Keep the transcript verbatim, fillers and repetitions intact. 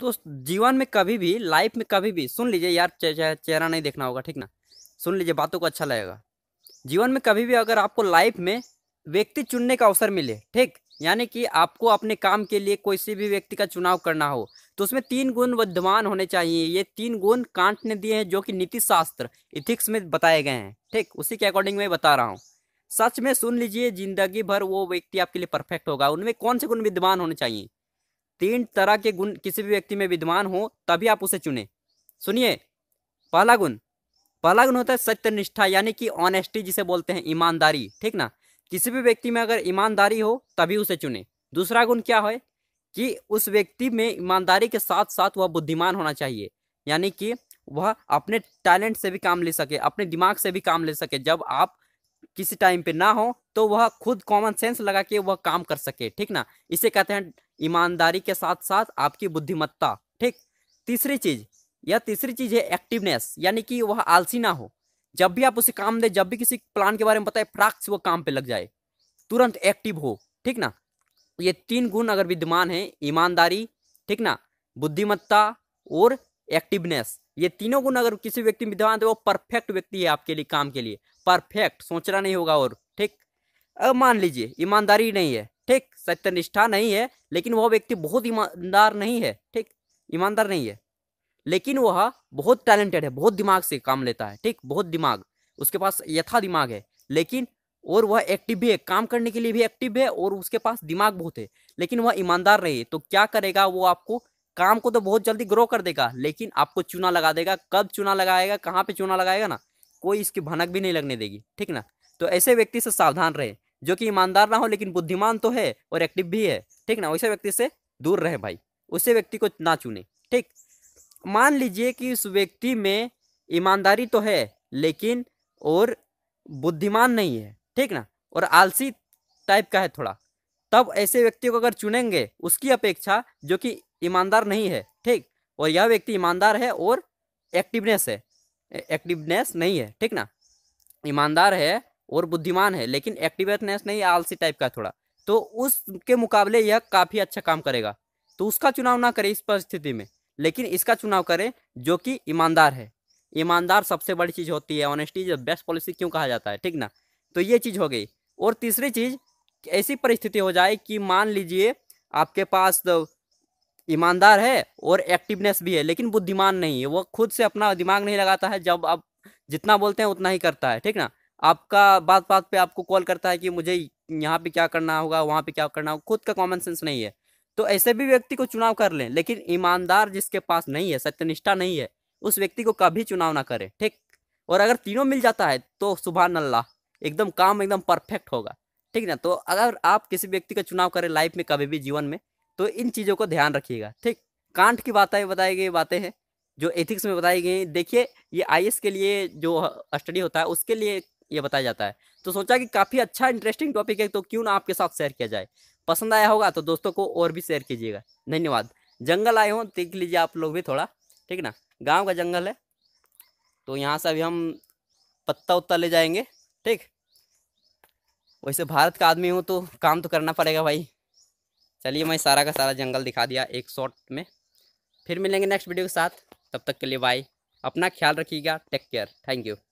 दोस्त जीवन में कभी भी, लाइफ में कभी भी सुन लीजिए यार, चेहरा चे, चे, नहीं देखना होगा, ठीक ना, सुन लीजिए, बातों को अच्छा लगेगा। जीवन में कभी भी अगर आपको लाइफ में व्यक्ति चुनने का अवसर मिले, ठीक, यानी कि आपको अपने काम के लिए किसी भी व्यक्ति का चुनाव करना हो, तो उसमें तीन गुण विद्यमान होने चाहिए। ये तीन गुण कांट ने दिए हैं, जो कि नीति शास्त्र इथिक्स में बताए गए हैं, ठीक, उसी के अकॉर्डिंग मैं बता रहा हूँ। सच में सुन लीजिए, जिंदगी भर वो व्यक्ति आपके लिए परफेक्ट होगा। उनमें कौन से गुण विद्यमान होने चाहिए? तीन तरह के गुण किसी भी व्यक्ति में विद्यमान हो तभी आप उसे चुने। सुनिए, पहला गुण, पहला गुण होता है सत्यनिष्ठा, यानी कि ऑनेस्टी जिसे बोलते हैं, ईमानदारी, ठीक ना, किसी भी व्यक्ति में अगर ईमानदारी हो तभी उसे चुने। दूसरा गुण क्या है कि उस व्यक्ति में ईमानदारी के साथ साथ वह बुद्धिमान होना चाहिए, यानी कि वह अपने टैलेंट से भी काम ले सके, अपने दिमाग से भी काम ले सके। जब आप किसी टाइम पे ना हो तो वह खुद कॉमन सेंस लगा के वह काम कर सके, ठीक ना, इसे कहते हैं ईमानदारी के साथ साथ आपकी बुद्धिमत्ता, ठीक। तीसरी चीज़, यह तीसरी चीज़ है एक्टिवनेस, यानी कि वह आलसी ना हो। जब भी आप उसे काम दे, जब भी किसी प्लान के बारे में बताए, फटाक से वो काम पे लग जाए, तुरंत एक्टिव हो, ठीक ना। ये तीन गुण अगर विद्यमान है, ईमानदारी, ठीक ना, बुद्धिमत्ता और एक्टिवनेस, ये तीनों गुण अगर किसी व्यक्ति में विद्यमान है तो वो परफेक्ट व्यक्ति है आपके लिए, काम के लिए परफेक्ट, सोचना नहीं होगा और, ठीक। अब मान लीजिए ईमानदारी नहीं है, ठीक, सत्यनिष्ठा नहीं है, लेकिन वह व्यक्ति बहुत ईमानदार नहीं है, ठीक, ईमानदार नहीं है, लेकिन वह बहुत टैलेंटेड है, बहुत दिमाग से काम लेता है, ठीक, बहुत दिमाग, उसके पास यथा दिमाग है, लेकिन और वह एक्टिव भी है, काम करने के लिए भी एक्टिव है और उसके पास दिमाग बहुत है, लेकिन वह ईमानदार नहीं है। तो क्या करेगा वो, आपको काम को तो बहुत जल्दी ग्रो कर देगा, लेकिन आपको चूना लगा देगा। कब चूना लगाएगा, कहाँ पे चूना लगाएगा ना, कोई इसकी भनक भी नहीं लगने देगी, ठीक ना। तो ऐसे व्यक्ति से सावधान रहे जो कि ईमानदार ना हो लेकिन बुद्धिमान तो है और एक्टिव भी है, ठीक ना, वैसे व्यक्ति से दूर रहे भाई, उसे व्यक्ति को ना चुने, ठीक। मान लीजिए कि उस व्यक्ति में ईमानदारी तो है लेकिन और बुद्धिमान नहीं है, ठीक ना, और आलसी टाइप का है थोड़ा, तब ऐसे व्यक्ति को अगर चुनेंगे उसकी अपेक्षा जो कि ईमानदार नहीं है, ठीक, और यह व्यक्ति ईमानदार है और एक्टिवनेस है, एक्टिवनेस नहीं है, ठीक ना, ईमानदार है और बुद्धिमान है लेकिन एक्टिवनेस नहीं है, आलसी टाइप का थोड़ा, तो उसके मुकाबले यह काफ़ी अच्छा काम करेगा, तो उसका चुनाव ना करें इस परिस्थिति में, लेकिन इसका चुनाव करें जो कि ईमानदार है। ईमानदार सबसे बड़ी चीज़ होती है, honesty is the best policy क्यों कहा जाता है, ठीक ना। तो ये चीज़ हो गई। और तीसरी चीज़, ऐसी परिस्थिति हो जाए कि मान लीजिए आपके पास ईमानदार है और एक्टिवनेस भी है लेकिन बुद्धिमान नहीं है, वो खुद से अपना दिमाग नहीं लगाता है, जब आप जितना बोलते हैं उतना ही करता है, ठीक ना, आपका बात बात पे आपको कॉल करता है कि मुझे यहाँ पे क्या करना होगा, वहाँ पे क्या करना होगा, खुद का कॉमन सेंस नहीं है, तो ऐसे भी व्यक्ति को चुनाव कर लें। लेकिन ईमानदार जिसके पास नहीं है, सत्यनिष्ठा नहीं है, उस व्यक्ति को कभी चुनाव ना करें, ठीक। और अगर तीनों मिल जाता है तो सुभान अल्लाह, एकदम काम एकदम परफेक्ट होगा, ठीक ना। तो अगर आप किसी व्यक्ति का चुनाव करें लाइफ में, कभी भी जीवन में, तो इन चीज़ों को ध्यान रखिएगा, ठीक। कांट की बातें बताई गई बातें हैं जो एथिक्स में बताई गई। देखिए ये आई एस के लिए जो स्टडी होता है उसके लिए ये बताया जाता है, तो सोचा कि काफ़ी अच्छा इंटरेस्टिंग टॉपिक है, तो क्यों ना आपके साथ शेयर किया जाए। पसंद आया होगा तो दोस्तों को और भी शेयर कीजिएगा। धन्यवाद। जंगल आए हों देख लीजिए आप लोग भी थोड़ा, ठीक ना, गांव का जंगल है, तो यहाँ से अभी हम पत्ता उत्ता ले जाएंगे, ठीक। वैसे भारत का आदमी हूँ तो काम तो करना पड़ेगा भाई। चलिए, मैं सारा का सारा जंगल दिखा दिया एक शॉट में। फिर मिलेंगे नेक्स्ट वीडियो के साथ, तब तक के लिए बाय। अपना ख्याल रखिएगा, टेक केयर, थैंक यू।